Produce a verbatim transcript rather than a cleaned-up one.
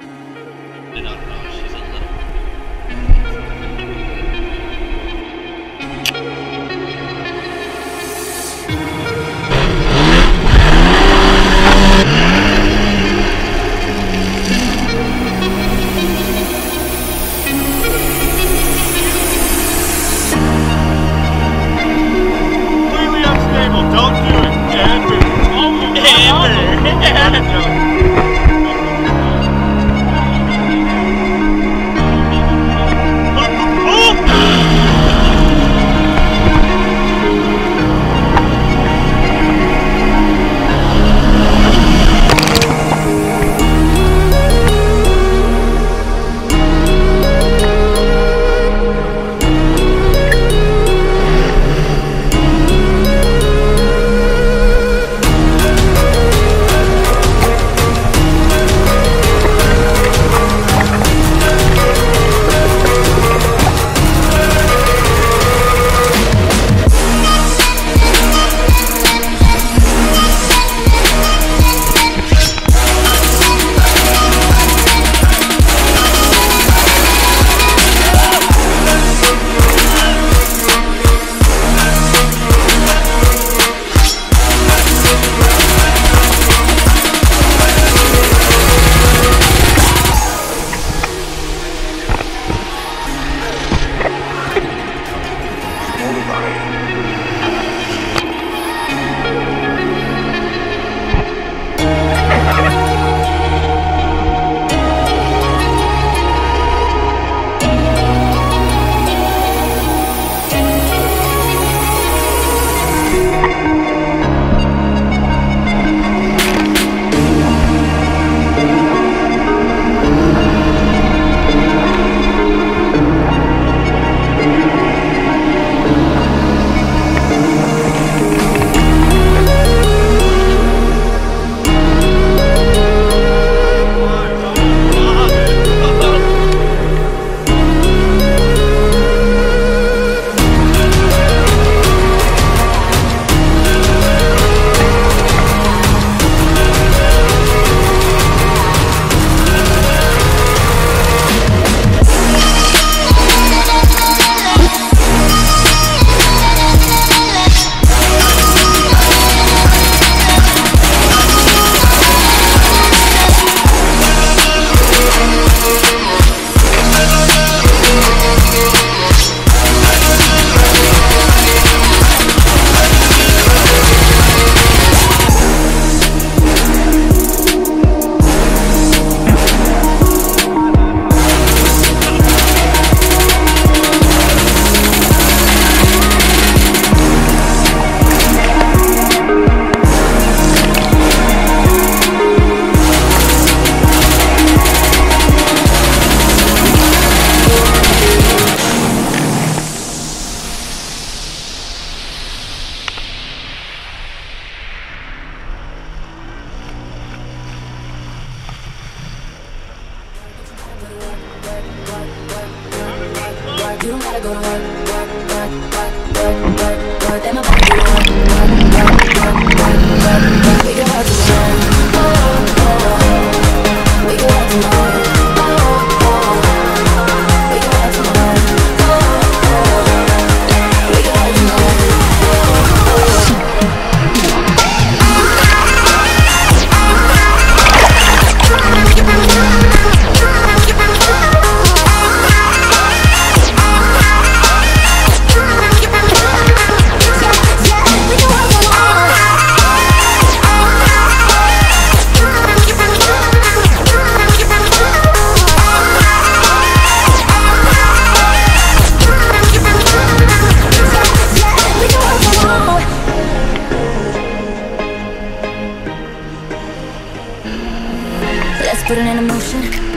I don't know. She's a little completely unstable. Don't do it, Dad. Amber. Amber. You don't gotta go to work, work, work, work, work, work, work. And I'm about to work, work, work, work, work, work, work. We can work tomorrow, oh, oh, oh. We can work tomorrow, oh, oh, oh. We can work tomorrow, oh, oh, oh. We can work tomorrow, put it in motion.